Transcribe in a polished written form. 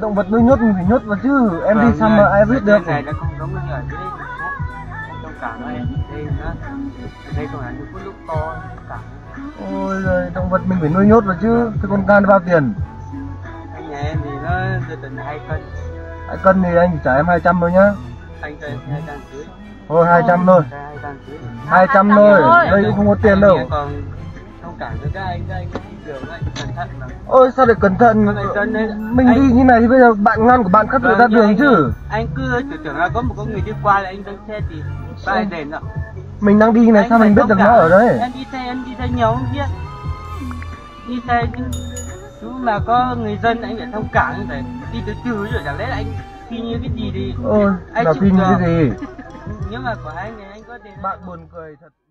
Động vật nuôi nhốt mình phải nhốt vào chứ, em đi xăm mà ai biết được. Cái này nó không giống như ở đây, trong cảng này, đây còn là những con lúc to, cảng. Ôi giời, động vật mình phải nuôi nhốt vào chứ, cái con can bao tiền? Anh nhà em thì nó dự tính 2 cân. 2 cân thì anh trả em 200 thôi nhá. Anh cho em 200 rưỡi. Thôi 200 thôi. 200 thôi, đây cũng không có tiền đâu. Cản cho các anh đường này cẩn thận lắm. Ôi sao lại cẩn thận? Mình anh... đi như này thì bây giờ bạn ngăn của bạn khác tự ra đường anh, chứ. Anh cứ tưởng là có một con người đi qua là anh đang xe thì phải đèn ạ. Mình đang đi như này anh sao mình biết được nó ở đấy? Em đi xe nhiều không biết. Đi xe chú mà có người dân anh phải thông cảm rồi. Đi từ từ rồi chẳng lẽ là anh khi như cái gì thì. Ôi, anh là khi như cái gì? Nhưng mà của anh này anh có đèn. Bạn buồn cười thật.